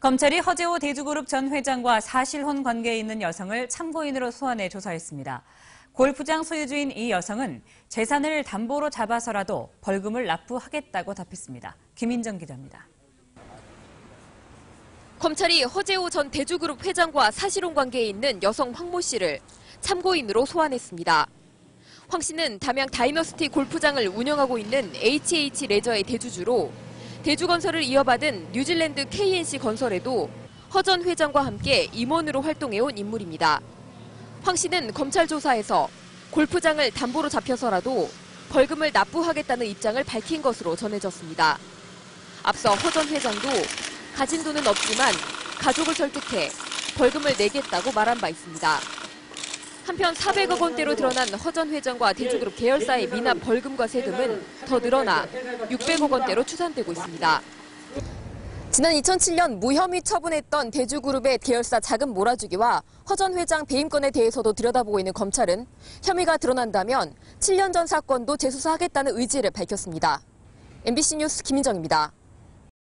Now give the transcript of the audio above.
검찰이 허재호 대주그룹 전 회장과 사실혼 관계에 있는 여성을 참고인으로 소환해 조사했습니다. 골프장 소유주인 이 여성은 재산을 담보로 잡아서라도 벌금을 납부하겠다고 답했습니다. 김인정 기자입니다. 검찰이 허재호 전 대주그룹 회장과 사실혼 관계에 있는 여성 황모 씨를 참고인으로 소환했습니다. 황 씨는 담양 다이너스티 골프장을 운영하고 있는 HH 레저의 대주주로 대주건설을 이어받은 뉴질랜드 KNC 건설에도 허 전 회장과 함께 임원으로 활동해온 인물입니다. 황 씨는 검찰 조사에서 골프장을 담보로 잡혀서라도 벌금을 납부하겠다는 입장을 밝힌 것으로 전해졌습니다. 앞서 허 전 회장도 가진 돈은 없지만 가족을 설득해 벌금을 내겠다고 말한 바 있습니다. 한편 400억 원대로 드러난 허 전 회장과 대주그룹 계열사의 미납 벌금과 세금은 더 늘어나 600억 원대로 추산되고 있습니다. 지난 2007년 무혐의 처분했던 대주그룹의 계열사 자금 몰아주기와 허 전 회장 배임건에 대해서도 들여다보고 있는 검찰은 혐의가 드러난다면 7년 전 사건도 재수사하겠다는 의지를 밝혔습니다. MBC 뉴스 김인정입니다.